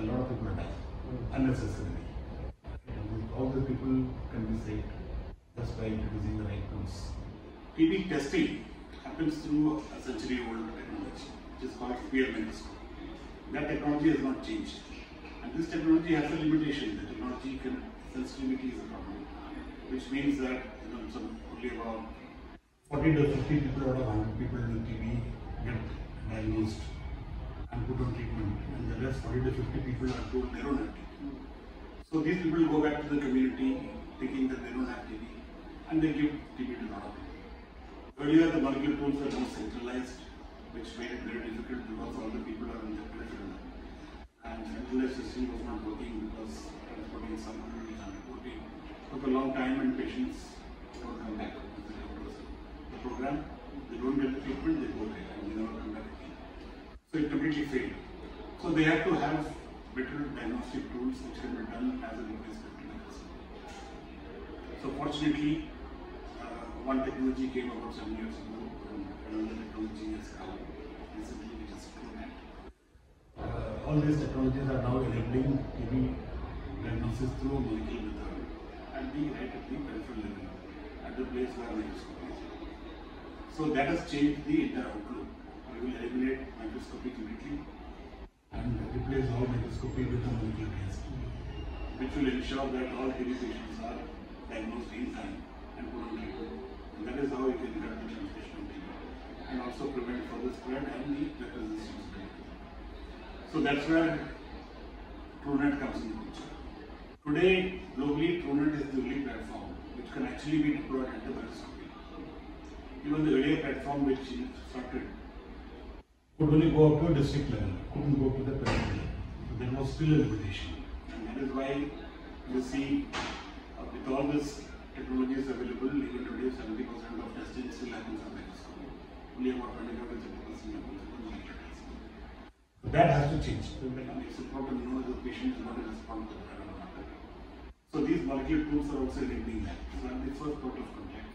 a lot of people die unnecessarily. All the people can be saved just by introducing the right tools. TB testing happens through a century-old technology, which is called spear microscope. That technology has not changed, and this technology has a limitation. The technology can sensitivity is a problem, which means that only about 40 to 50 people out of 100 people with TB get diagnosed and put on treatment, and the rest 40 to 50 people are told they don't have TB. So these people go back to the community thinking that they don't have TB, and they give TB to a lot of people. Earlier the molecular tools were more centralized, which made it very difficult because all the people are in the peripheral, and centralized system was not working because transporting some people is unreporting. Took a long time and patients don't come back because they don't listen to the program. They don't get the treatment, they go there and they never come back again. So it completely failed. So they had to have better diagnostic tools which can be done as a replacement to medicine. So fortunately, one technology came about 7 years ago, and another technology has come recently, which is Truenat. All these technologies are now enabling TB diagnosis through molecular method at the right at the peripheral level, at the place where microscopy is. So that has changed the entire outlook. We will eliminate microscopy completely and replace all microscopy with a molecular test, which will ensure that all heavy patients are diagnosed in time and put on treatment. And that is how we can cut the transmission of TB and also prevent further spread and the resistance to it. So that's where Truenat comes in the picture. Today, globally, Truenat is the only platform which can actually be deployed at the microscopy. Even the earlier platform which started could only go up to a district level, couldn't go to the peripheral level. So there was still a limitation. And that is why you see, with all these technologies available, even today 70% of testing still happens on microscopy. Only about 25% of the molecular testing. So that has to change. It's important to know that the patient is not a response to the problem. So these molecular tools are also enabling that. So at the first point of contact,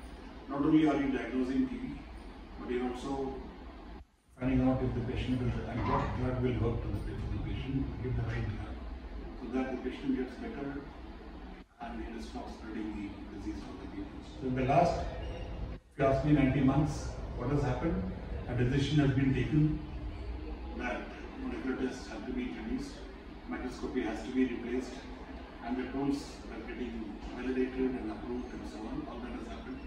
not only are you diagnosing TB, but you're also finding out if the patient will, and what drug will work to the patient, give the right drug, so that the patient gets better and it will stop spreading the disease from the people. So in the last, if you ask me, 90 months, what has happened? A decision has been taken that molecular tests have to be introduced, microscopy has to be replaced, and the tools are getting validated and approved and so on. All that has happened.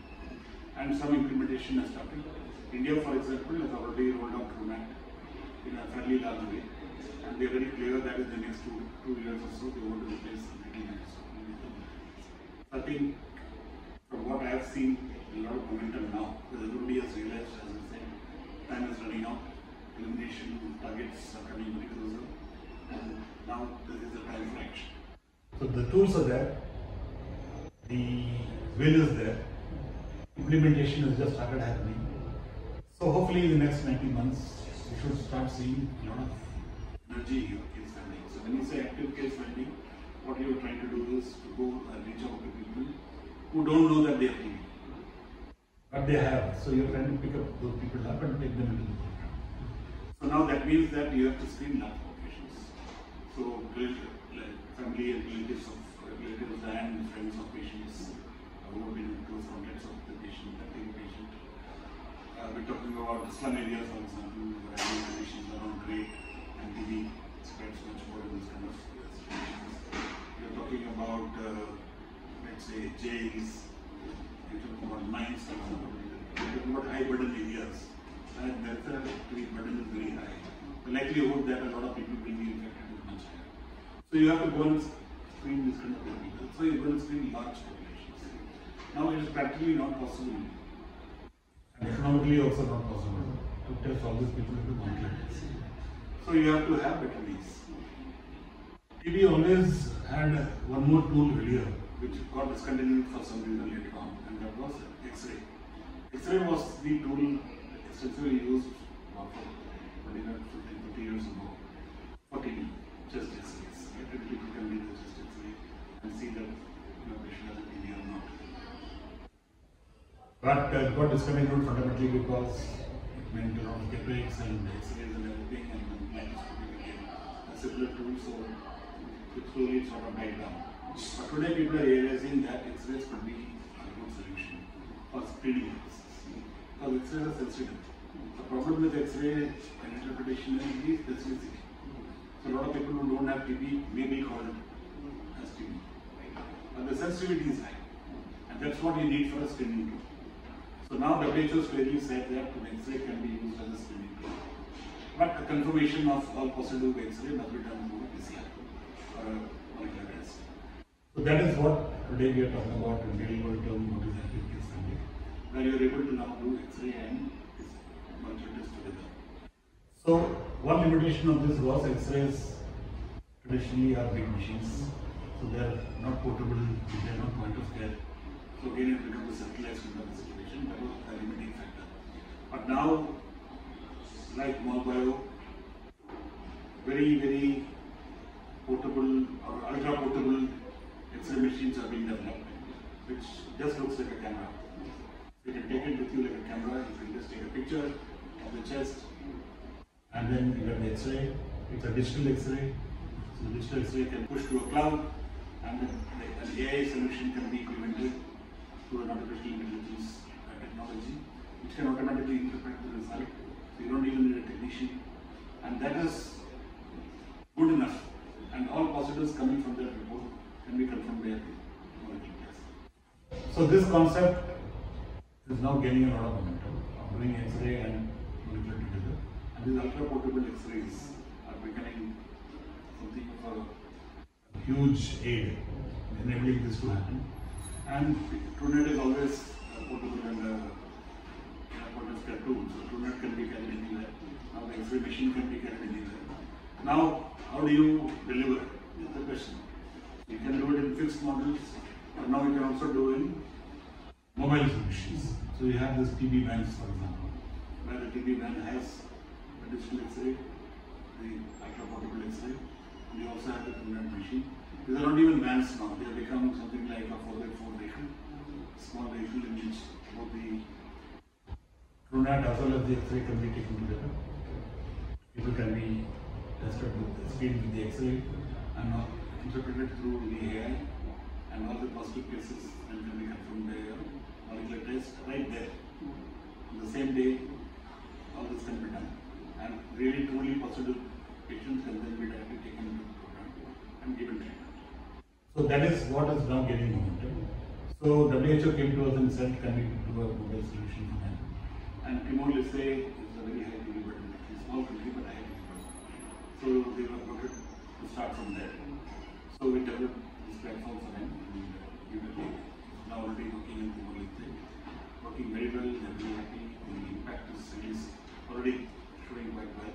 And some implementation has started. India, for example, has already rolled out Truenat in a fairly large way. And they are very clear that in the next two years or so, they want to replace completely microscopy. I think, from what I have seen, a lot of momentum now, because everybody has realized, as I said, time is running out, elimination targets are coming very closer, and now there is a time for action. So the tools are there, the will is there, implementation has just started happening. So hopefully in the next 90 months, we should start seeing a lot of energy in case finding. So when you say active case finding, what you are trying to do is to go reach out to people who don't know that they have TB, but they have. So you are trying to pick up those people up and take them into the program. So now that means that you have to screen large populations. So family and relatives and friends of patients who have been in close contacts of the patient, active patient. We're talking about slum areas, for example, where conditions are not great and TB spreads much more in this kind of situations. We're talking about, let's say, jails, we're talking about mines, for example. We're talking about high burden areas, and therefore the burden is very high. The likelihood that a lot of people will be infected is much higher. So you have to go and screen this kind of people. So you're going to screen large populations. Now it is practically not possible, and economically also not possible, to test all these people into one class. So you have to have better ways. TB always had one more tool earlier, which got discontinued for some reason later on, and that was X-ray. X-ray was the tool extensively used about 20 years ago for TB, just X-ray. People can read the chest X-ray and see that patient has a TB or not. But it got discontinued fundamentally because it meant a lot of capex and X-rays and everything, and microscopy became a similar tools or with stories sort of died down. But today people are realizing that X-rays could be a good solution for screening purposes. Because X-rays are sensitive. The problem with X-ray and interpretation is specificity. So a lot of people who don't have TB may be called as TB. But the sensitivity is high. And that's what you need for a screening tool. So now WHO has clearly said that an X-ray can be used as a screening tool. But a confirmation of all positive X-ray must be done through PCR or a molecular test. So that is what today we are talking about in real world term, what is active case study, where you are able to now do X-ray and molecular test together. So one limitation of this was X-rays traditionally are big machines, so they are not portable, they are not point of care. So again it becomes a centralized situation, that was a limiting factor. But now, like Molbio, very, very portable or ultra portable X-ray machines are being developed, which just looks like a camera. You can take it with you like a camera, you can just take a picture of the chest and then you have the X-ray. It's a digital X-ray, so the digital X-ray can push to a cloud and then an AI solution can be implemented through an artificial intelligence technology, which can automatically interpret the result. You don't even need a technician, and that is good enough, and all positives coming from that report can be confirmed by a molecular test. So this concept is now gaining a lot of momentum of doing X-ray and molecular together, and these ultra portable X-rays are becoming something of a huge aid in enabling this to happen. And Truenat is always portable and so Truenat can be carried anywhere. Now the X-ray machine can be carried anywhere. Now, how do you deliver? That's the question. You can do it in fixed models, but now you can also do it in mobile solutions. So you have this TB bands, for example, where the TB band has a digital X-ray, the ultra-portable X-ray, and you also have the Truenat machine. These are not even bands now. They have become something like a 4x4 vehicle, small vehicle in which both the Truenat as well as the X-ray can be taken together. People can be tested with screened with the X-ray and interpreted through the AI, and all the positive cases can be confirmed by a molecular test right there. On the same day, all this can be done. And really truly positive patients can then be directly taken into the program and given treatment. So that is what is now getting momentum. So WHO came to us and said, can we do a global solution for that? And Timor-Leste is a very high TB burden, it's a small country but high TB burden. So they were voted to start from there. So we developed this platform for them and we were now already working in Timor-Leste, working very well, they're very happy, the impact is already showing quite well.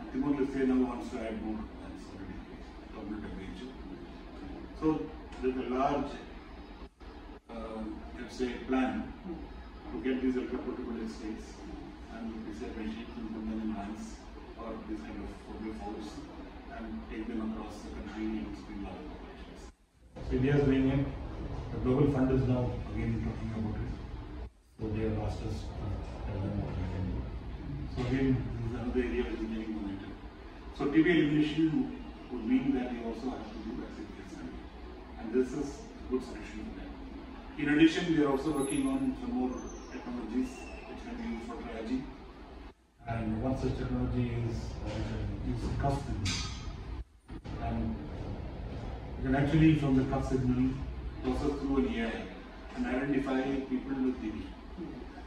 And Timor-Leste now wants to add more plans already, government of WHO. So there's a large, let's say, plan to get these ultra-portable X-rays and PCR machines and put them in lines or these kind of portable force and take them across the country and screen large populations. So India is doing it. The Global Fund is now again talking about it. So they have asked us to tell them what we can do. So again, this is another area which is getting momentum. So TB elimination would mean that you also have to do vaccine testing, and this is a good solution for that. In addition, we are also working on some more technologies which can be used for triaging, and one such technology is using cuff signal, and you can actually from the cuff signal process through an AI and identify people with TB.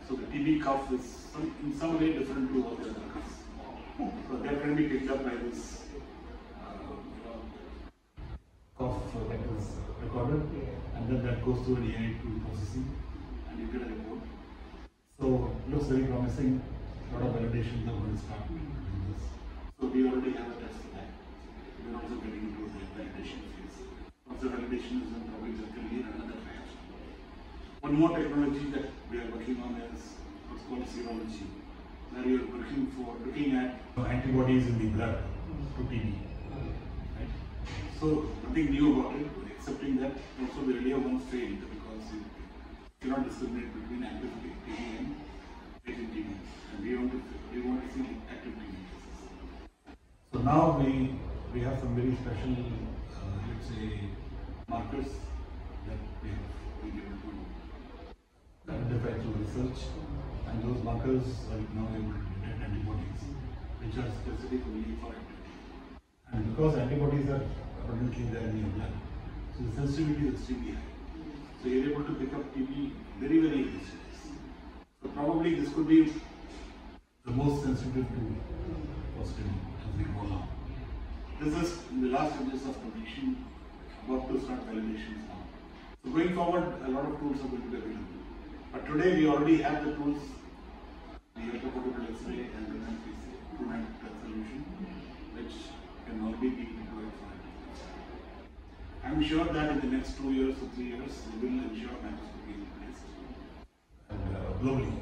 So the TB cuff is in some way different to all the other cuffs, so that can be picked up by this cuff that is recorded, and then that goes through an AI tool processing and you get a report. So it looks very promising, a lot of validation that will start doing this. So we already have a test for that. We are also getting into the validation phase. Once the validation is done, probably there can be another trial. One more technology that we are working on is what's called serology, where we are looking at antibodies in the blood to TB. Right? So nothing new about it, excepting that also the earlier one failed because you cannot discriminate between active TB and latent TB, and we want to see active TB cases. So now we we have some very special, let's say, markers that we have been able to identify through research, and those markers are now able to detect antibodies, which are specific only for activity. And because antibodies are abundantly there in your blood, so the sensitivity is extremely high. So you're able to pick up TB very, very easily. So probably this could be the most sensitive to positivity as we go along. This is the last stages of completion, about to start validations now. So going forward, a lot of tools are going to be available. But today we already have the tools, the ultra-portable X-ray and the Truenat solution, which can already be deployed for it. I'm sure that in the next 2 years or 3 years, we will ensure microscopy is replaced. And globally,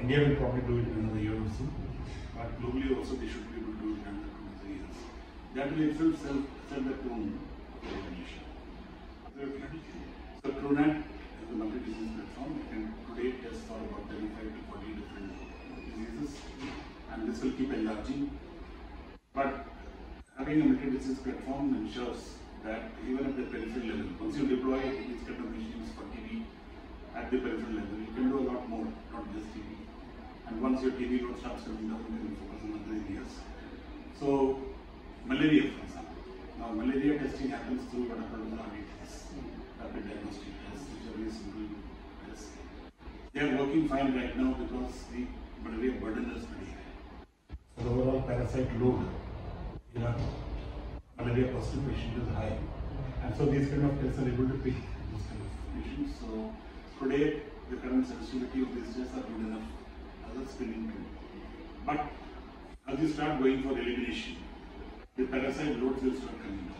India will probably do it in another year or so, but globally also they should be able to do it in another 2 to 3 years. That will itself set the tone of the organization. So Truenat is a multi-disease platform. It can today test for about 35 to 40 different diseases, and this will keep enlarging. But having a multi-disease platform ensures that even at the peripheral level, once you deploy these kind of machines for TB at the peripheral level, you can do a lot more, not just TB. And once your TB load starts coming down, you can focus on other areas. So malaria, for example. Now, malaria testing happens through what are called rapid tests, rapid diagnostic tests, which are very simple tests. They are working fine right now because the malaria burden is pretty high. So the overall parasite load in a malaria positive patient is high, and so these kind of tests are able to pick those kind of patients. So today, the current sensitivity of these tests are good enough as a screening tool. But as you start going for elimination, the parasite loads will start coming down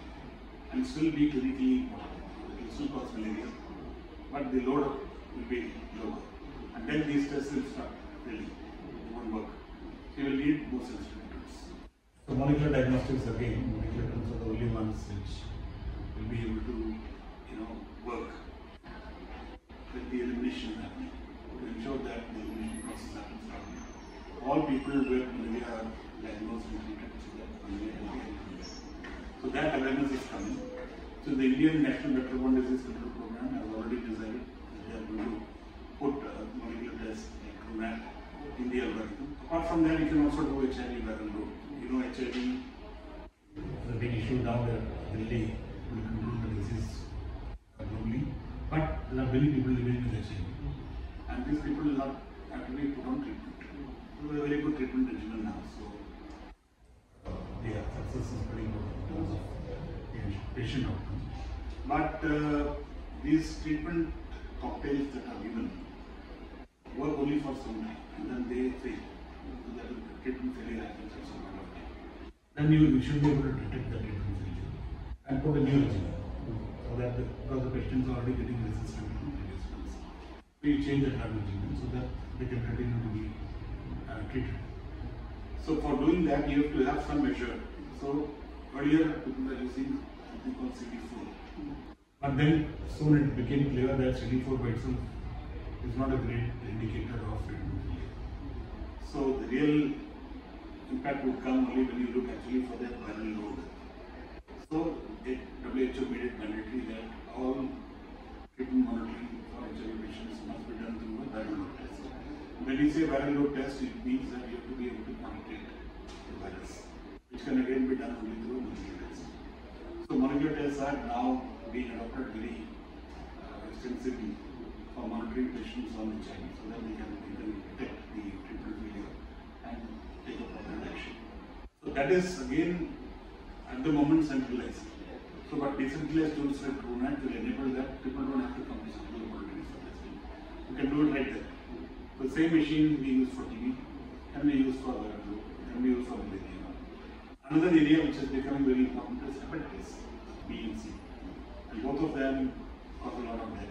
and still be clinically important. It will still cause malaria, but the load will be lower. And then these tests will start failing. It won't work. So you will need more sensitive tools. So molecular diagnostics again, molecular tools are the only ones which will be able to, work with the elimination happening, to ensure that the elimination process happens properly. All people with malaria are diagnosed and treated. So that awareness is coming. So the Indian National Vector-Borne Disease Control Program has already decided that they are going to put molecular tests like Truenat in the algorithm. Apart from that, you can also do HIV viral load. HIV is a big issue now that really will control the disease globally. But there are many people living with HIV. And these people are actually put on treatment. So a very good treatment regimen now. So success is pretty good in terms of patient outcome. But these treatment cocktails that are given work only for some time, and then they fail. So that the treatment failure happens at some point of time. Then you should be able to detect the treatment failure and put a new regimen, so that because the patients are already getting resistant to previous ones. So you change the drug regimen so that they can continue to be treated. So for doing that, you have to have some measure. So earlier people were using something called CD4. But then soon it became clear that CD4 by itself is not a great indicator of treatment failure. So the real impact would come only when you look actually for that viral load. So WHO made it mandatory that all treatment monitoring for HIV patients must be done through a viral load test. When you say viral load test, it means that you have to be able to quantitate the virus, which can again be done only through molecular tests. So molecular tests are now being adopted very extensively for monitoring patients on HIV, so that they can detect the treatment failure and take a proper action. So that is again at the moment centralized. So what decentralized tools like Truenat will enable that people don't have to come to central laboratories for testing. You can do it right there. The same machine we use for TB can be used for viral load, can be used for malaria. Another area which is becoming very important is hepatitis B and C, and both of them cause a lot of death.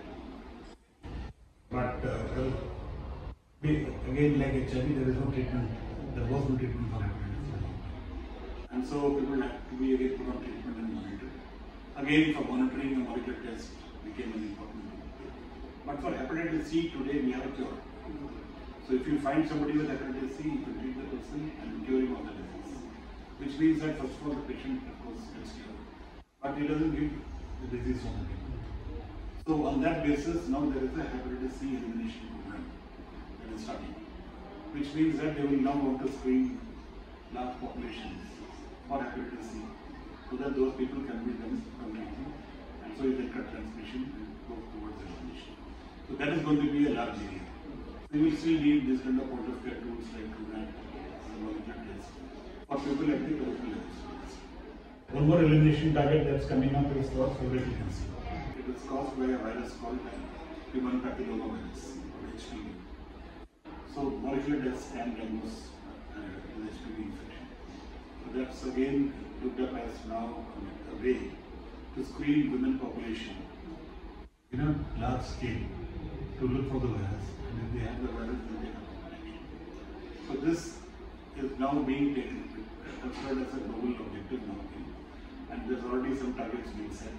But again, like HIV, there is no treatment. There was no treatment for hepatitis, and so people have to be again put on treatment and monitored. Again, for monitoring, the molecular test became an important tool. But for hepatitis C, today we have a cure. So if you find somebody with hepatitis C, you can treat the person and cure him of the disease. which means that first of all the patient of course gets cured, but he doesn't get the disease on the table. So on that basis, now there is a hepatitis C elimination program that is starting, which means that they will now want to screen large populations for hepatitis C, so that those people can be then contaminated, and so if they cut transmission, they go towards elimination. So that is going to be a large area. So we will still need this kind of point of care tools like Truenat and molecular tests for people at the local levels. One more elimination target that's coming up is for cervical cancer. It is caused by a virus called human papillomavirus, HPV. So molecular tests can diagnose an HPV infection. So that's again looked up as now a way to screen women population in a large scale to look for the virus, and if they have the virus, then they have contamination. So this is now being taken, considered as a global objective now, and there's already some targets being set.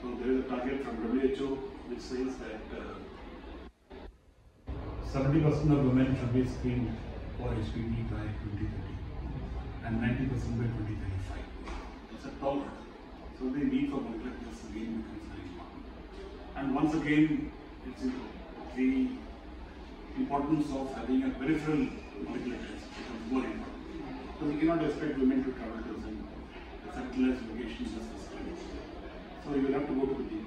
So there is a target from WHO which says that 70% of women should be screened for HPV by 2030 and 90% by 2035. It's a tall order. So the need for molecular tests again becomes very important. And once again, it's the importance of having a peripheral molecular test becomes more important. So we cannot expect women to travel to some centralized location just as well. So you will have to go to the GP.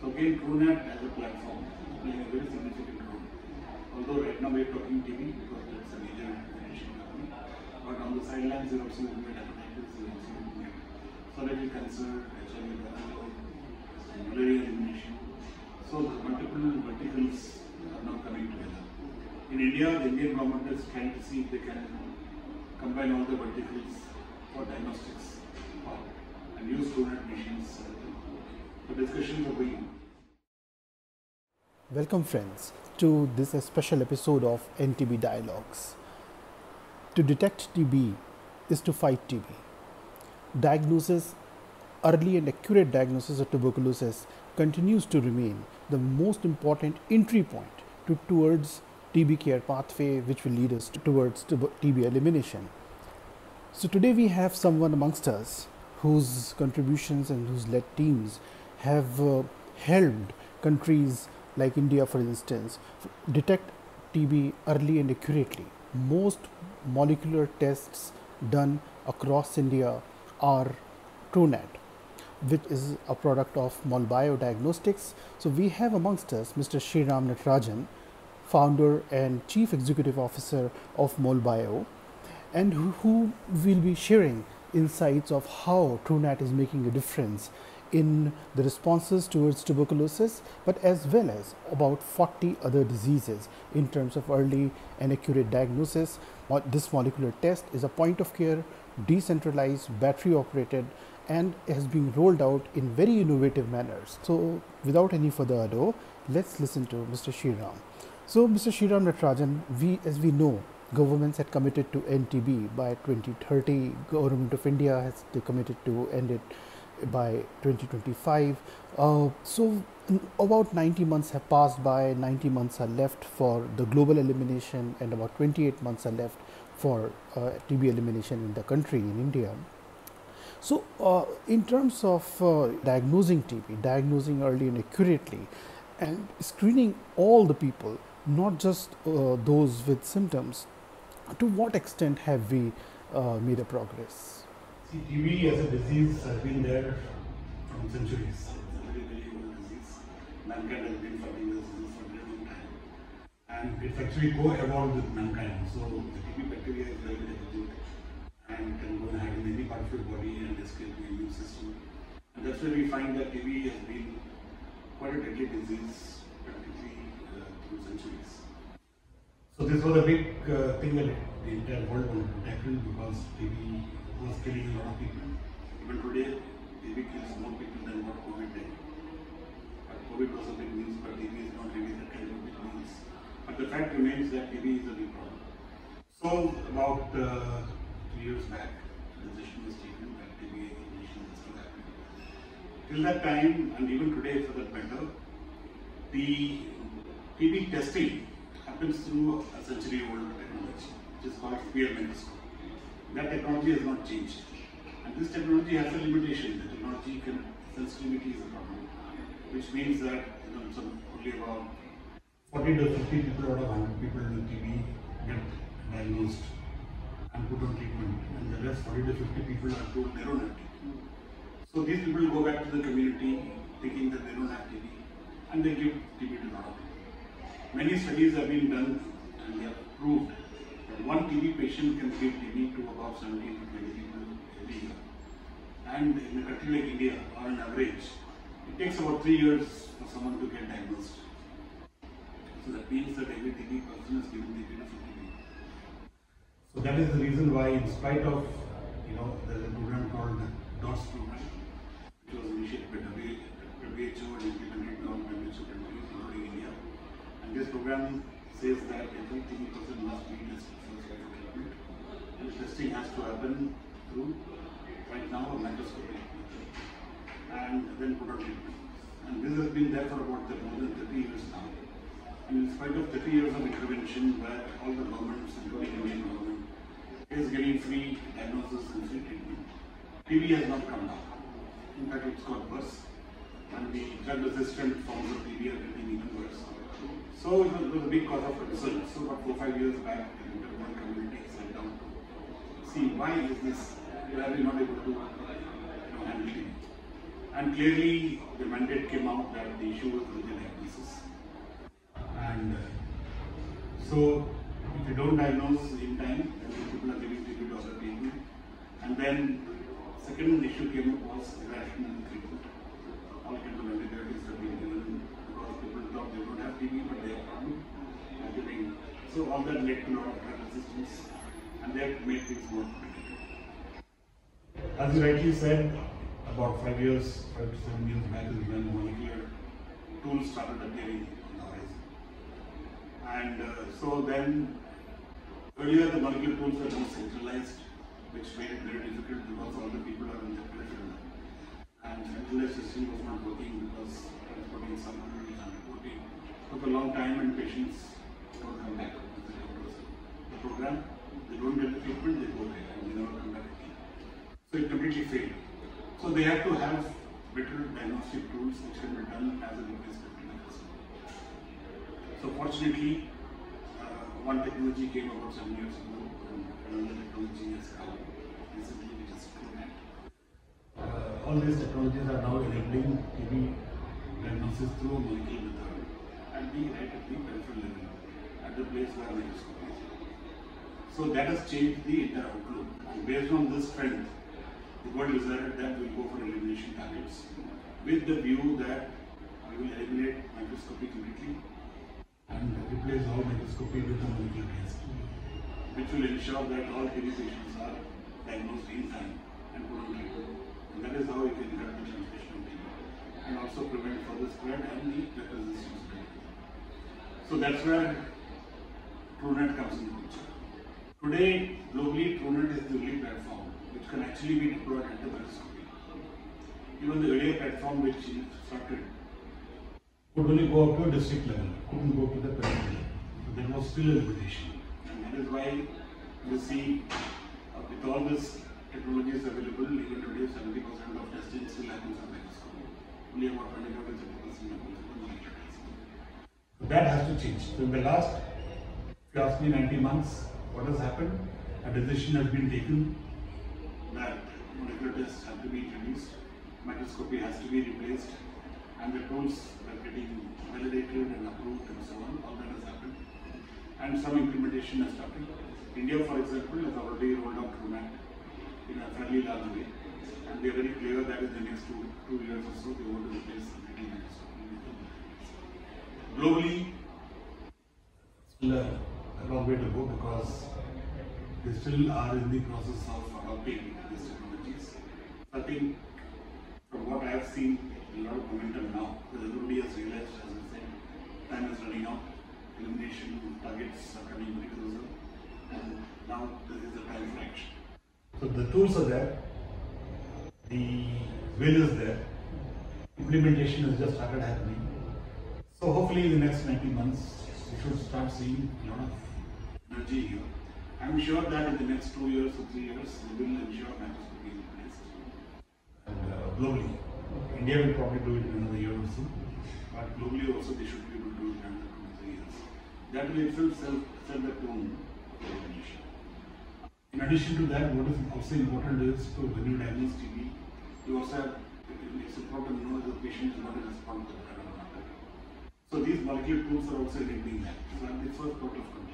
So again, Truenat as a platform is playing a very significant role. Although right now we are talking TB because that's a major condition happening. But on the sidelines, you are also looking at hepatitis, you are also looking at cervical cancer, HIV, malaria elimination. So the multiple verticals are now coming together. In India, the Indian government is trying to see if they can combine all the verticals for diagnostics and use Truenat machines. Discussions are going on. Welcome friends to this special episode of NTB Dialogues. To detect TB is to fight TB. Diagnosis, early and accurate diagnosis of tuberculosis continues to remain the most important entry point towards TB care pathway, which will lead us towards TB elimination. So today we have someone amongst us whose contributions and whose led teams have helped countries like India, for instance, detect TB early and accurately. Most molecular tests done across India are Truenat, which is a product of Molbio Diagnostics. So we have amongst us Mr. Sriram Natarajan, founder and chief executive officer of Molbio, and who will be sharing insights of how Truenat is making a difference in the responses towards tuberculosis, but as well as about 40 other diseases in terms of early and accurate diagnosis. This molecular test is a point of care, decentralized, battery operated, and has been rolled out in very innovative manners. So without any further ado, let's listen to Mr. Sriram. So Mr. Sriram Natarajan, as we know, governments had committed to end TB by 2030. Government of India has committed to end it by 2025. So about 90 months have passed by, 90 months are left for the global elimination, and about 28 months are left for TB elimination in the country, in India. So in terms of diagnosing TB, diagnosing early and accurately, and screening all the people, not just those with symptoms, to what extent have we made a progress? TB as a disease has been there from centuries. It's a very, very old disease. Mankind has been fighting this disease for a very long time. And it's actually co-evolved with mankind. So the TB bacteria is very difficult and can go ahead in any part of your body and escape the immune system. And that's where we find that TB has been quite a deadly disease practically through centuries. So this was a big thing that the entire world wanted to tackle, because TB was killing a lot of people. Even today, TB kills more people than what COVID did. But COVID was a big news, but TB is not really that kind of big news. But the fact remains that TB is a big problem. So, about 3 years back, the decision was taken that TB elimination is to happen. Till that time, and even today for that matter, the TB testing happens through a century-old technology, which is called FPL microscope. That technology has not changed. And this technology has a limitation. The technology can, sensitivity is a problem, which means that only about 40 to 50 people out of 100 people with TB get diagnosed and put on treatment, and the rest 40 to 50 people are told they don't have TB. So these people go back to the community thinking that they don't have TB, and they give TB to a lot of people. Many studies have been done and they have proved that one TB patient can give TB to about 17 to 20 people every year. And in a country like India, on average, it takes about 3 years for someone to get diagnosed. So that means that every TB person is given TB to 50 people. So that is the reason why, in spite of, there's a program called the DOTS program, which was initiated by WHO and implemented on WHO countries, including India. And this program says that every TB person must be tested for treatment. And testing has to happen through, right now, a microscopic method, and then put on treatment. And this has been there for about more than 30 years now. And in spite of 30 years of intervention, where all the governments, including Indian government, is getting free diagnosis and free treatment, TB has not come down. In fact, it's got worse. And the drug-resistant forms of TB are getting even worse. So it was a big cause of concern. So about 4 or 5 years back, the international community sat down to see why is this, why are we not able to handle TB? And clearly, the mandate came out that the issue was with the diagnosis. And so, if you don't diagnose in time, then people are giving TB to other people. And then, second issue came up was irrational treatment. All kinds of antibiotics have been given because people thought they don't have TB, but they have problem. So, all that led to a lot of drug resistance, and that made things more complicated. As you rightly said, about 5 to 7 years back is when molecular tools started appearing on the horizon. And so then, earlier the molecular tools were more centralized, which made it very difficult because all the people are in the peripheral. And centralized system was not working because transporting samples and reporting took a long time, and patients don't come back with the program. They don't get the treatment, they go there and they never come back again. So it completely failed. So they have to have better diagnostic tools which can be done as a replacement mechanism. So fortunately, one technology came about 7 years ago, and another technology has come recently, which is Truenat. All these technologies are now enabling TB diagnosis through a molecular method at the peripheral level, at the place where microscopy is. So that has changed the entire outlook. And based on this trend, the world decided that we will go for elimination targets with the view that we will eliminate microscopy completely and replace all microscopy with a molecular test, which will ensure that all TB patients are diagnosed in time and put on treatment. And that is how we can help the transmission of TB and also prevent further spread and the drug resistance. So that's where Truenat comes into picture. Today, globally, Truenat is the only platform which can actually be deployed at the microscopy. Even the earlier platform which you started could only go up to a district level, couldn't go to the peripheral level. So there was still a limitation. And that is why you see, with all these technologies available, even today 70% of testing still happens on microscopy. Only about 25% happens on molecular testing. So that has to change. So in the last, if you ask me, 90 months, what has happened? A decision has been taken that molecular tests have to be introduced, microscopy has to be replaced, and the tools are getting validated and approved and so on. All that has happened. And some implementation has started. India, for example, has already rolled out Truenat in a fairly large way. And they are very clear that in the next two years or so, they want to replace completely microscopy. Globally, a long way to go because they still are in the process of adopting these technologies. I think, from what I have seen, a lot of momentum now. Everybody has realized, as I said, time is running out, elimination targets are coming into result, and now this is the time for action. So the tools are there, the will is there, implementation has just started happening. So hopefully in the next 90 months, we should start seeing a lot of energy here. I am sure that in the next 2 years or 3 years, we will ensure matches will be replaced. And globally, India will probably do it in another year or so, but globally also they should be able to do it in another 2 to 3 years. That will itself set the tone of the organization. In addition to that, what is also important is to, when you diagnose TB, you also have, it's important to know that the patient is not a response to the coronavirus. So these molecular tools are also enabling that. So at the first point of contact,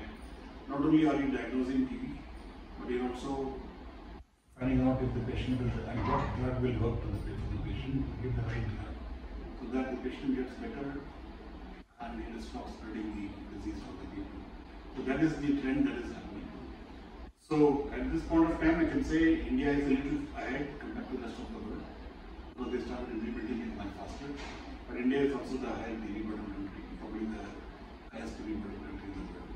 not only are you diagnosing TB, but you're also finding out if the patient will, and what drug will work for the patient, give the right drug, so that the patient gets better and it stops spreading the disease for the people. So that is the trend that is happening. So at this point of time, I can say India is a little ahead compared to the rest of the world. So they started implementing it much faster. But India is also the highest TB burden country, probably the highest TB burden country in the world.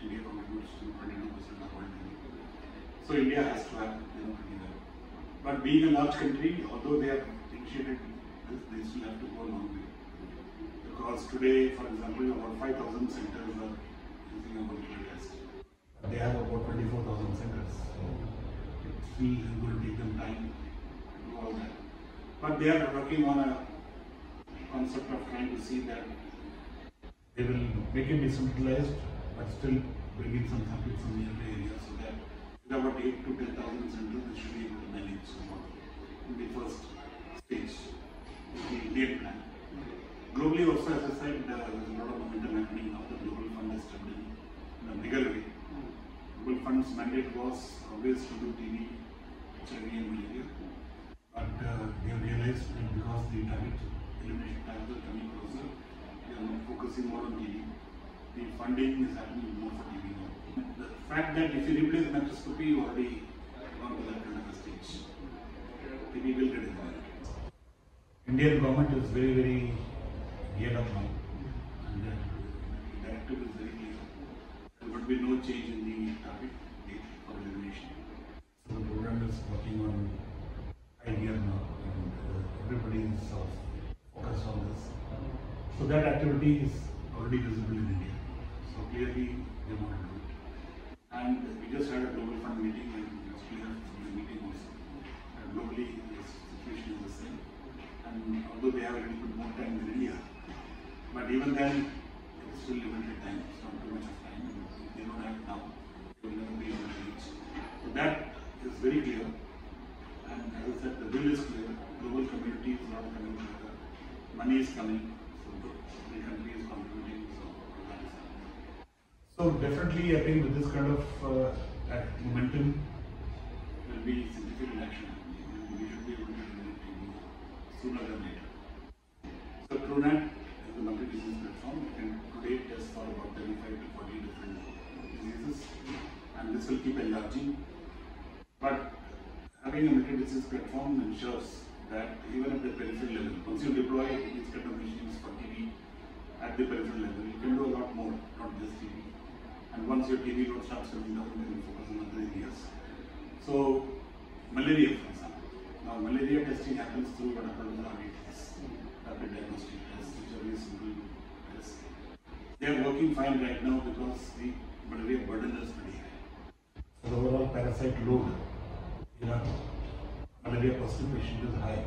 India contributes to 22% of world TB. So India has to have them pretty well. But being a large country, although they have initiated this, they still have to go a long way. Because today, for example, about 5,000 centers are using a molecular test. They have about 24,000 centers, so it will take them time to do all that. But they are working on a concept of trying to see that they will make it decentralized, but still bring in some samples from the other areas, so that with about 8 to 10,000 centers, they should be able to manage in the first stage, in the late plan. Globally also, as I said, there is a lot of momentum happening now. The Global Fund has stepped in a bigger way. Global Fund's mandate was always to do TB, HIV and malaria, but they have realized that because the target elimination targets are coming closer, they are not focusing more on TB. The funding is happening more for TB now. The fact that if you replace microscopy, you already gone to that kind of a stage. TB will get involved. Indian government is very, very geared up now, and the directive is very clear. There would be no change in the target date for elimination. So the program is working on idea now, and everybody is focused on this. So that activity is already visible in India. So clearly they want to do it. And we just had a Global Fund meeting, and it was clear from the meeting also. Globally, the situation is the same. And although they have a little bit more time in India, but even then, it's still limited time. It's not too much of time. They don't have it now. They will never be able to reach. So that is very clear. And as I said, the bill is clear. Global community is not coming together. Money is coming. So the country is contributing. So that is happening. So definitely, I think with this kind of momentum, there will be significant action. We should be able to eliminate TB sooner than later. So Truenat is a multi-disease platform. We can today test for about 35 to 40 different diseases, and this will keep enlarging. But having a multi-disease platform ensures that even at the peripheral level, once you deploy these kind of machines for TB at the peripheral level, you can do a lot more, not just TB. And once your TB load starts coming down, you can focus on other areas. So malaria, for example. Now, malaria testing happens through what happens with RD tests, rapid diagnostic tests, which are very simple tests. They are working fine right now because the malaria burden is pretty high. So, the overall parasite load in a malaria positive patient is high.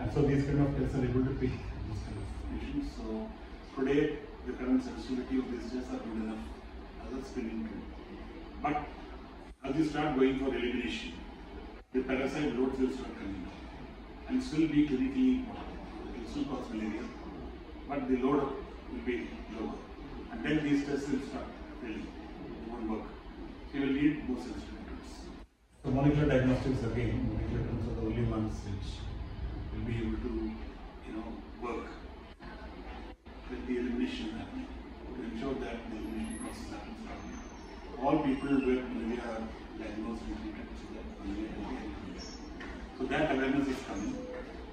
And so, these kind of tests are able to pick those kind of patients. So, today, the current sensitivity of these tests are good enough as a screening tool. But as you start going for elimination, the parasite loads will start coming down and still be clinically important. It will still cause malaria, but the load will be lower. And then these tests will start failing. It won't work. So you will need more sensitive tools. So molecular diagnostics again, molecular tools are the only ones which will be able to, work with the elimination happening, to ensure that the elimination process happens properly. All people with malaria are diagnosed and treated. So that awareness is coming.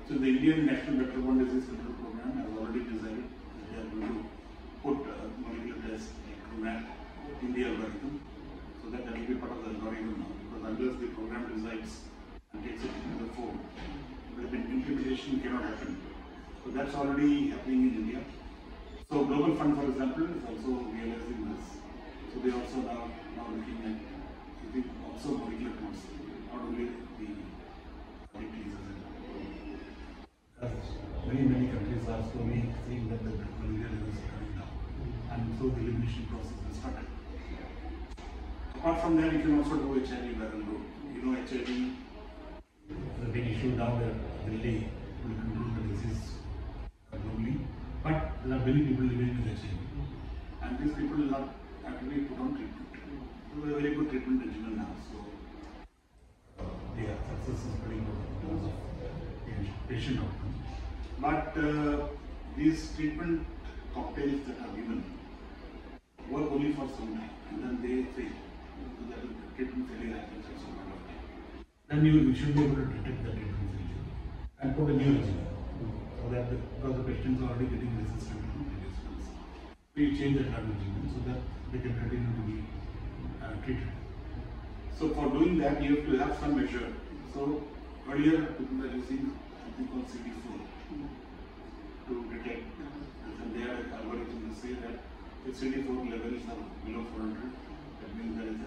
So the Indian National Vector-Borne Disease Control Program has already decided that they are going to put molecular tests like Truenat in the algorithm, so that will be part of the algorithm now. Because unless the program decides and takes it to the form, the implementation cannot happen. So that's already happening in India. So Global Fund, for example, is also realizing this. So they also are now looking at we observe molecular codes, not only the body diseases. Very many countries are slowly seeing that the malaria levels are coming down, and so the elimination process is started. Apart from that, you can also do HIV viral load. You know, HIV is a big issue now where Delhi will control the disease globally, but there are many people living with HIV, and these people will not actually put on treatment. They are very good treatment regimen now, so their success is pretty good in terms of patient outcome. But these treatment cocktails that are given work only for some time, and then they fail. So that treatment failure happens at some point of time. Then you should be able to detect the treatment failure and put a new regimen, so that because the patients are already getting resistant to previous ones, so you change the drug regimen so that they can continue to be treated. So for doing that, you have to have some measure. So earlier people were using something called CD4 to detect, and they had an algorithm to say that if CD4 levels are below 400, that means that it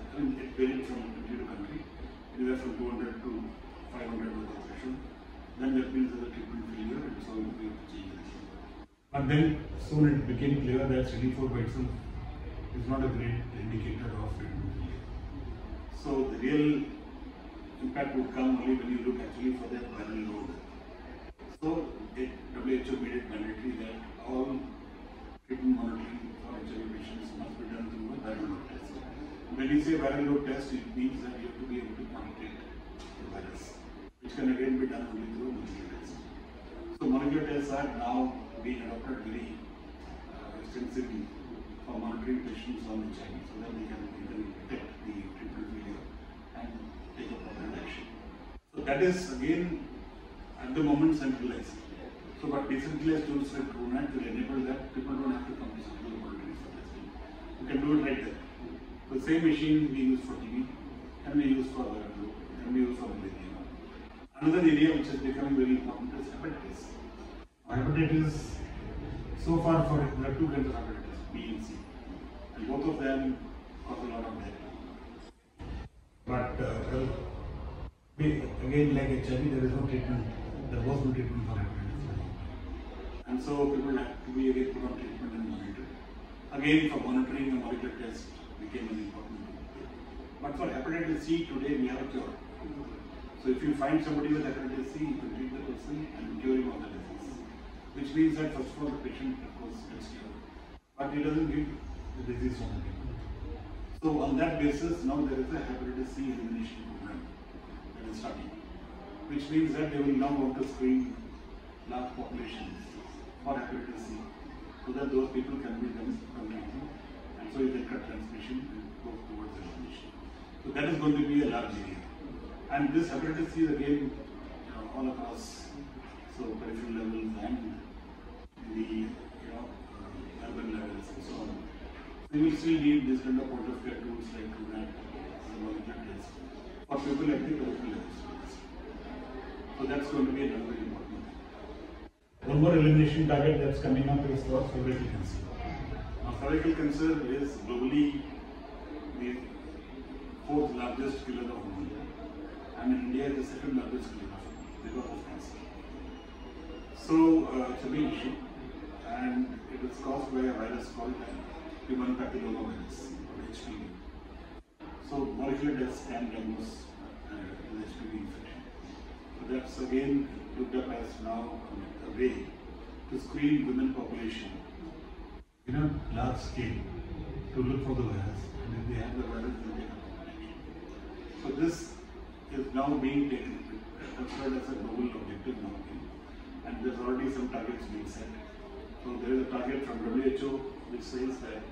varied from country to country, anywhere from 200 to 500 with the patient. Then that means there is a treatment failure, and so we have to change it. But then soon it became clear that CD4 by itself is not a great indicator of treatment failure. So the real impact would come only when you look actually for that viral load. So WHO made it mandatory that all treatment monitoring for HIV patients must be done through a viral load test. When you say viral load test, it means that you have to be able to penetrate the virus, which can again be done only through a molecular test. So molecular tests are now being adopted very extensively for monitoring patients on HIV, so that they can even detect the treatment failure and take a proper action. So that is again at the moment centralized. So but decentralized tools like Truenat will enable that people don't have to come to central laboratories for testing. You can do it right there. The same machine we use for TB can be used for viral load, can be used for malaria. Another area which is becoming very important is hepatitis. Hepatitis, so far for it, there are two kinds of hepatitis, B and C, and both of them cause a lot of death. But again, like HIV, there is no treatment. There was no treatment for hepatitis, and so people have to be again put on treatment and monitored. Again, for monitoring, a molecular test became an important tool. But for hepatitis C, today we have a cure. So if you find somebody with hepatitis C, you can treat the person and cure him of the disease. Which means that first of all, the patient of course gets cured, but he doesn't give the disease on the treatment. So on that basis, now there is a hepatitis C elimination program that is starting. Which means that they will now want to screen large populations for hepatitis C, so that those people can be contaminated, and so they cut transmission and go towards elimination. So that is going to be a large area. And this hepatitis C is again all across, so peripheral levels and the urban levels and so on. So you will still need this kind of point of care tools like Truenat and molecular tests for people at the peripheral levels. So that's going to be another very important thing. One more elimination target that's coming up is for cervical cancer. Now, cervical cancer is globally the fourth largest killer of women. And in India, the second largest killer because of cancer. So it's a big issue, and it is caused by a virus called human papillomavirus, or HPV. So molecular tests can diagnose the HPV infection. So that's again looked up as now a way to screen women population in a large scale to look for the virus, and if they have the virus, then they have population. So this is now being taken, considered as a global objective now, and there's already some targets being set. So there is a target from WHO which says that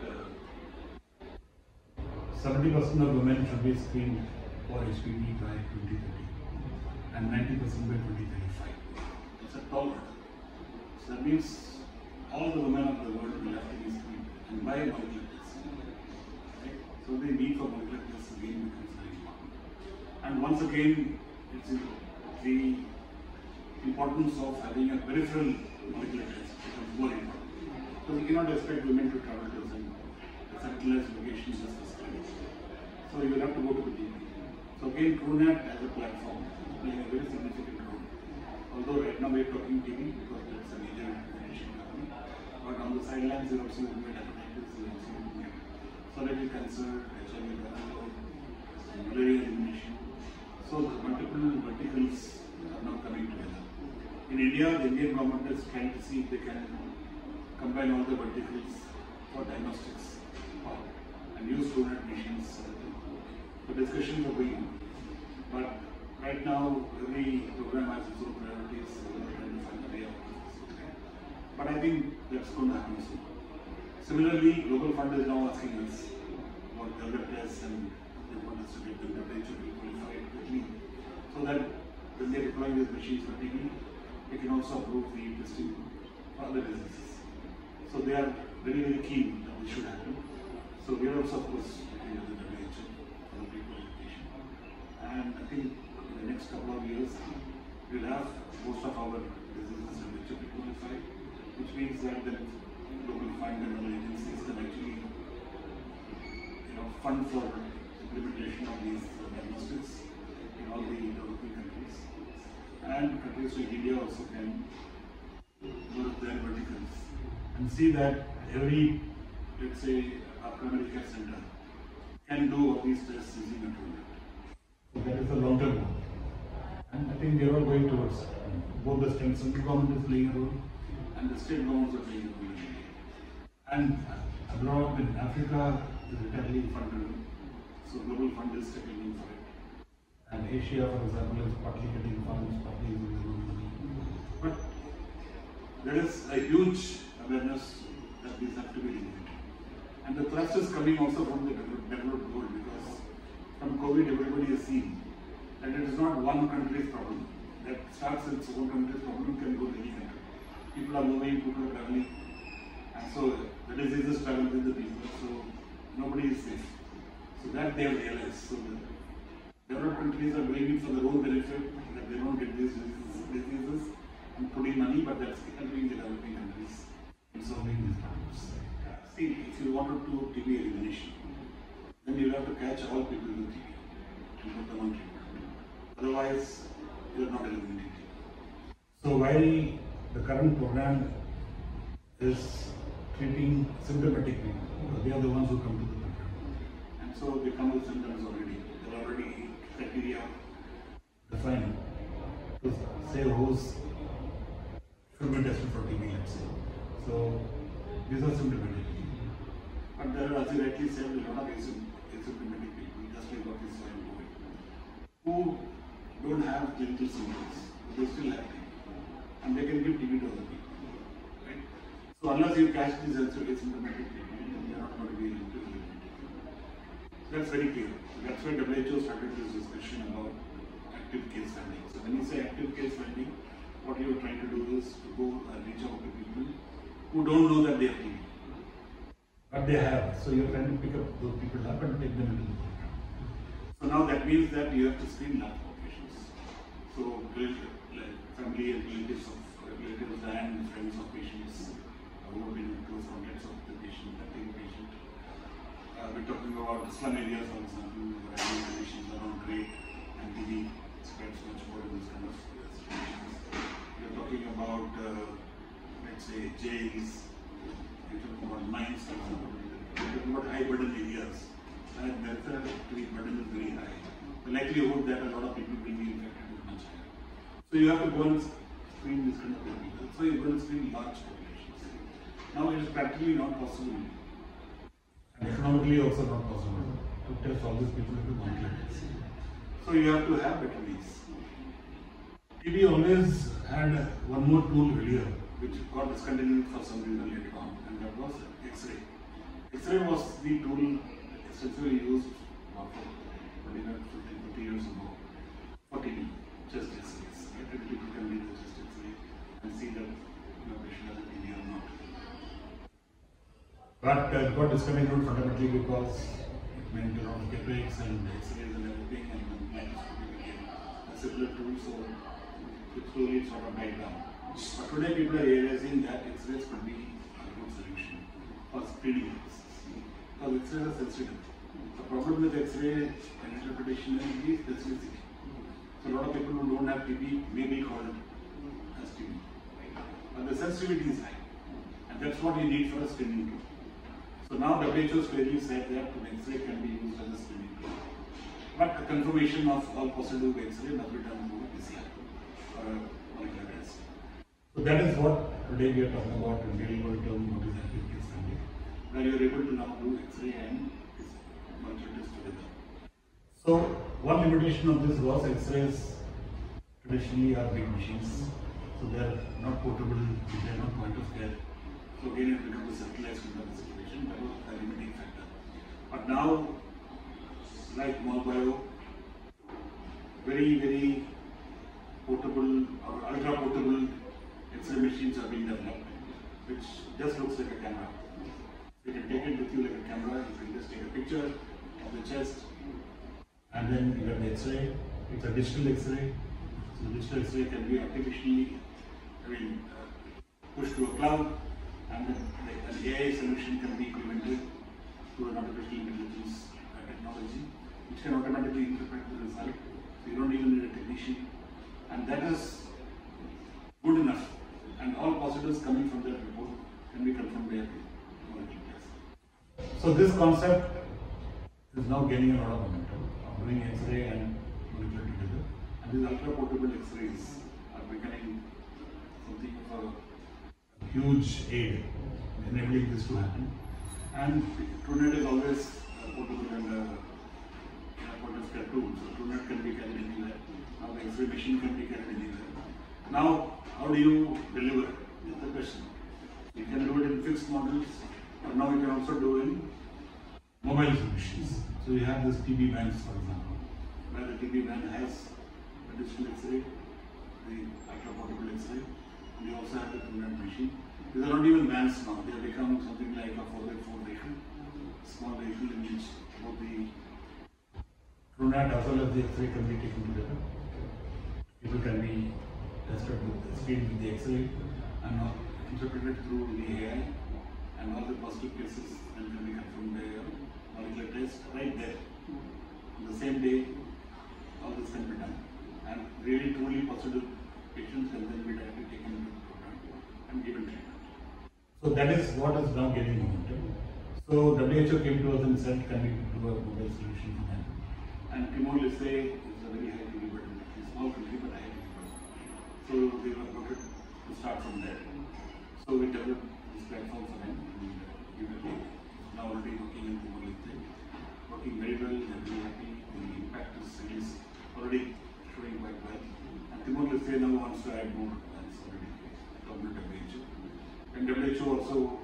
70% of women should be screened for HPV by 2030 and 90% by 2035. It's a tall order. So that means all the women of the world will have to be screened and by molecular tests. Right? So the need for molecular tests again becomes very important. And once again, it's the importance of having a peripheral molecular test becomes more important. Because you cannot expect women to travel to a centralized location just for screening. So you will have to go to the DOTS. So again, Truenat as a platform is playing a very significant role. Although right now we are talking TB because that's a major information company. But on the sidelines, you are also looking at hepatitis, you are also looking at solitary cancer, HIV, malaria elimination. So the multiple verticals are now coming together. In India, the Indian government is trying to see if they can combine all the verticals for diagnostics and use Truenat machines. The discussions are going on. But right now, every program has its own priorities, and trying to find a way out of this. But I think that's going to happen soon. Similarly, Global Fund is now asking us about developed tests, and they want us to get the temperature qualified quickly so that when they're deploying these machines for TB, they can also approve the testing for other diseases. So they are very, very keen that this should happen. So we are also, of course, looking at the WHO for the pre-qualification. And I think in the next couple of years, we'll have most of our diseases which are pre-qualified, which means that the Global Fund and other agencies can actually, you know, fund for implementation of these diagnostics in all the developing countries. And countries like India also can develop their verticals and see that every, let's say, our primary care center can do all these tests using a Truenat. So that is the long-term goal. And I think they are all going towards both the state and central government is playing a role, and the state governments are playing a role. And abroad in Africa, is entirely funded, so Global Fund is stepping in for it. And Asia, for example, is partly getting funds, partly using their own money. But there is a huge awareness that these have to be limited. And the thrust is coming also from the developed world, because from COVID everybody has seen that it is not one country's problem. That starts its own country's problem, can go to any country. People are moving, people are traveling, and so the diseases travel with the people, so nobody is safe. So that they have realized. So developed countries are doing it for their own benefit, that they don't get these diseases and putting money, but that's helping the developing countries in solving these problems. See, if you wanted to do TB elimination, then you have to catch all people with TB and put them on treatment. Otherwise, you are not eliminated. So while the current program is treating symptomatic people, they are the ones who come to the program. And so they come with symptoms already. They're already criteria defined to say who's should be tested for TB, let's say. So these are symptomatic. But there are, as you rightly said, a lot of asymptomatic people, just like what we saw in COVID, who don't have clinical symptoms, but they still have TB. And they can give TB to other people. Right? So unless you catch these asymptomatic people, then they are not going to be able to eliminate it. That's very clear. That's why WHO started this discussion about active case finding. So when you say active case finding, what you are trying to do is to go and reach out to people who don't know that they have TB, but they have. So you are trying to pick up those people up and take them into the program. So now that means that you have to screen large populations. So family and relatives and friends of patients who have been close contacts of the patient, that being patient. We're talking about slum areas, for example, where conditions are not great and TB spreads much more in these kind of situations. We're talking about, let's say, jails, we're talking about mines, for example. We're talking about high burden areas, and welfare burden is very high. The likelihood that a lot of people will be infected is much higher. So you have to go and screen these kind of people. So you're going to screen large populations. Now it is practically not possible. Economically also not possible to test all these people into one clinic. So you have to have better ways. TB always had one more tool earlier, which got discontinued for some reason later on, and that was X-ray. X-ray was the tool essentially used about 20 years ago for TB, chest X-rays. People can read the chest X-ray and see that your patient has a TB or not. But it got discontinued fundamentally because it meant a lot of cataracts and X-rays and everything, and then microscopy became a similar tool, so it slowly sort of died down. But today people are realizing that X-rays could be a good solution for screening purposes, because X-rays are sensitive. The problem with X-ray and interpretation is specificity. So a lot of people who don't have TB may be called as TB. But the sensitivity is high. And that's what you need for a screening tool. So now WHO clearly said that X-ray can be used as a screening tool. But a confirmation of all possible X-ray must be done through PCR or a molecular test. So that is what today we are talking about in real world term, what is active case handling, where you are able to now do X-ray and molecular test together. So one limitation of this was X-rays traditionally are big machines, so they are not portable, they are not point of care. So again it becomes a centralized situation, that was a limiting factor. But now, like Molbio, very portable or ultra portable X-ray machines are being developed, which just looks like a camera. You can take it with you like a camera, you can just take a picture of the chest and then you get the X-ray. It's a digital X-ray, so digital X-ray can be artificially pushed to a cloud, and an AI solution can be implemented through an artificial intelligence technology which can automatically interpret the result, so you don't even need a technician, and that is good enough, and all positives coming from that report can be confirmed by a molecular test. So this concept is now gaining a lot of momentum of doing X-ray and molecular together, and these ultra portable X-rays are becoming something of a huge aid in enabling this to happen. And Truenat is always portable and point of care tool, so Truenat can be carried anywhere. Now the X-ray machine can be carried anywhere. Now, how do you deliver? That's the question. You can do it in fixed models, but now you can also do it in mobile solutions. So you have this TB banks, for example, where the TB bank has a digital X-ray, the ultra portable X-ray, and you also have the Truenat machine. These are not even bands now, they have become something like a 4x4 vehicle, small vehicle in which both the Truenat as well as the X-ray can be taken together. People can be tested with the speed with the X-ray and interpreted through the AI, and all the positive cases then can be confirmed by a molecular test right there. On the same day, all this can be done. And really truly positive patients can then be directly taken into the program and given treatment. So that is what is now getting momentum. So WHO came to us and said, can we do a mobile solution for them? And Timor-Leste is a very high delivery, it's a small country but high. So they were voted to start from there. So we developed this platform for them, and we were now already working in Timor-Leste, working very well, they're very happy. The impact is already showing quite well. And Timor-Leste now wants to add more plans already from WHO. And WHO also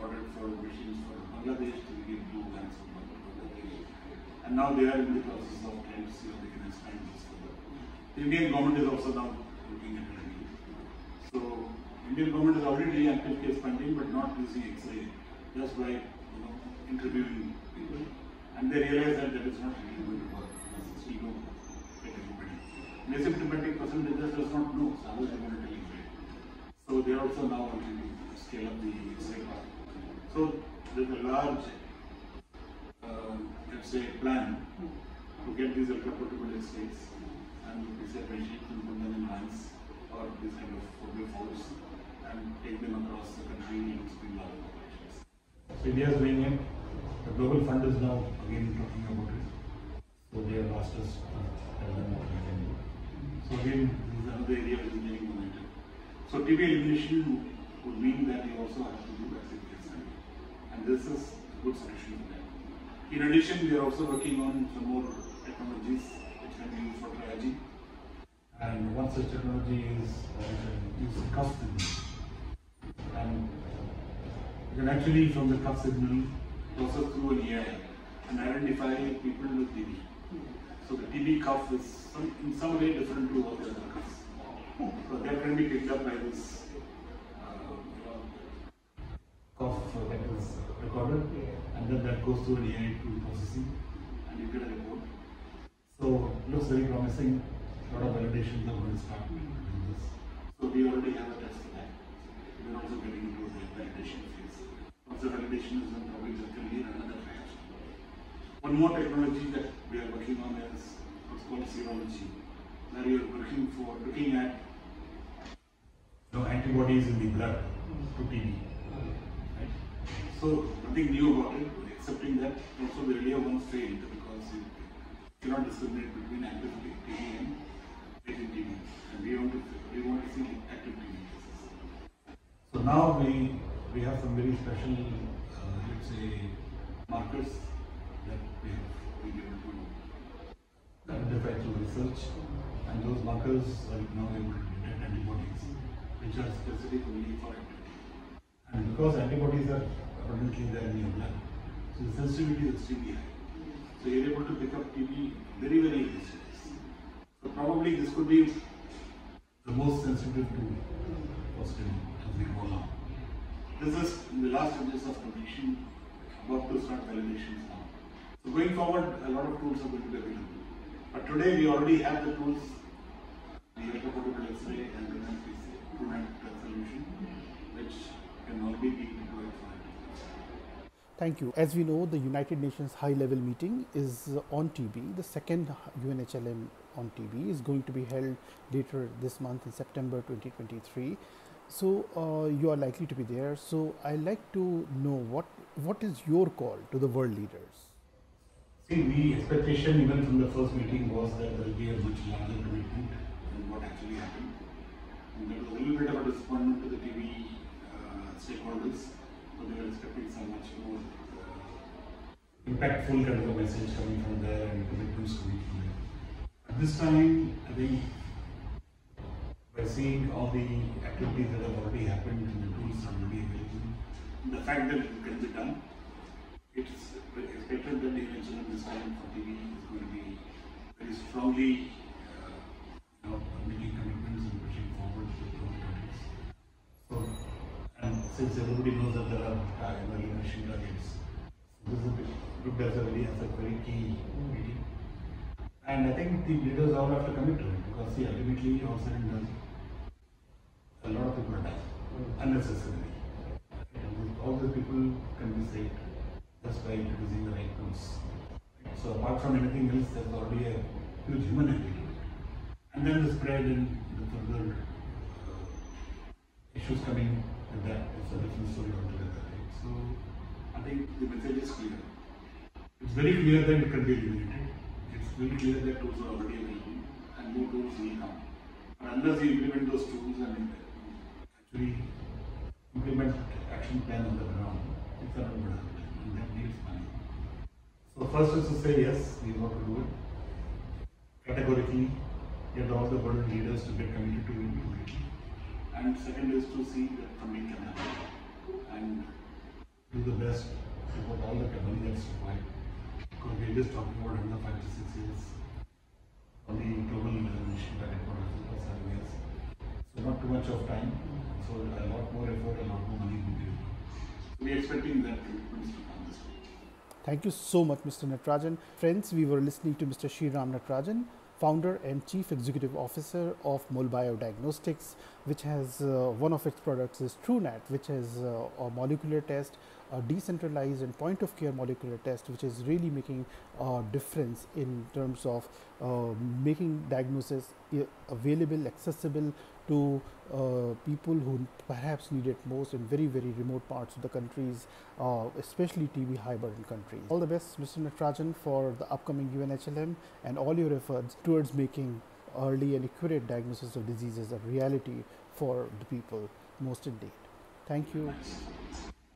ordered for machines for Bangladesh to give blue plans for Bangladesh. And now they are in the process of trying to see how they can expand this further. The Indian government is also now looking at it. So Indian government is already active case funding, but not using X-ray, just by interviewing people, and they realize that that is not really going to work. We don't get everybody. An asymptomatic person just does not know, so how is they going to tell you? So they are also now wanting to scale up the X-ray part. So there is a large, let's say, plan to get these ultra portable X-rays and PCR machines and put them in lines or this kind of force and take them across the country and screen large populations. So India is doing it. The Global Fund is now again talking about it. So they have asked us to tell them what we can do. So again, this is another area which is getting momentum. So TB elimination would mean that you also have to do vaccine case handling, and this is a good solution for that. In addition, we are also working on some more technologies which can be used for triaging. And one such technology is cuff signal. And you can actually, from the cuff signal, process through an AI and identify people with TB. So the TB cuff is in some way different to all the other cuffs. So that can be picked up by this cuff that is recorded, and then that goes through an AI tool processing, and you get a report. So it looks very promising. A lot of validations are going to start in this. So we already have a test for that. We are also getting into the validation phase. Once the validation is done, probably there can be another phase. One more technology that we are working on is what's called serology, where we are looking at antibodies in the blood to TB. Right? So nothing new about it, excepting that also the earlier ones failed because you cannot discriminate between active TB and latent TB, and we want to see active TB cases. So now we have some very special, let's say, markers that we have been able to identify through research, and those markers are now able to detect antibodies, which are specific only for activity. And because antibodies are abundantly there in your blood, so the sensitivity is extremely high. So you're able to pick up TB very, very easily. So probably this could be the most sensitive to positive as we go along. This is in the last stages of completion, about to start validations now. So going forward, a lot of tools are going to be available. But today we already have the tools, the ultra-portable X-ray and the Truenat solution, which can already be deployed for it. Thank you. As we know, the United Nations high-level meeting is on TB. The second UNHLM on TB is going to be held later this month in September 2023. So you are likely to be there. So I'd like to know what is your call to the world leaders? See, the expectation even from the first meeting was that there will be a much larger commitment than what actually happened. And there was a little bit of a disappointment to the TB stakeholders, so they were expecting so much more impactful kind of a message coming from there and commitments coming from there. At this time, I think by seeing all the activities that have already happened and the tools are already available, the fact that it can be done, it's expected that the eventual design for TB is going to be very strongly making commitments and pushing forward with those targets. So, and since everybody knows that there are elimination targets, this is looked as a very key meeting. And I think the leaders all have to commit to it because, see, ultimately, all said and done, a lot of people die unnecessarily. And all the people can be saved just by introducing the right tools. So apart from anything else, there's already a huge human element to it. And then the spread and the further issues coming with that is a different story altogether. Right? So I think the message is clear. It's very clear that it can be eliminated. It's very clear that tools are already available and more tools will come. But unless you implement those tools and actually implement action plan on the ground, it's not going to happen. And that needs money. So first is to say yes, we want to do it categorically, get all the world leaders to get committed to it completely. And second is to see that funding can happen and do the best to put all the money that's required. Because we are just talking about another 5 to 6 years on the global mission that it was for 7 years. So not too much of time, so a lot more effort, a lot more money will be required. So we are expecting that commitments to come this way. Thank you so much, Mr. Natarajan. Friends, we were listening to Mr. Sriram Natarajan, founder and chief executive officer of Molbio Diagnostics, which has one of its products is Truenat, which has a molecular test, a decentralized and point of care molecular test, which is really making a difference in terms of making diagnosis available, accessible to people who perhaps need it most in very, very remote parts of the countries, especially TB high burden countries. All the best, Mr. Natarajan, for the upcoming UNHLM and all your efforts towards making early and accurate diagnosis of diseases a reality for the people most in need. Thank you.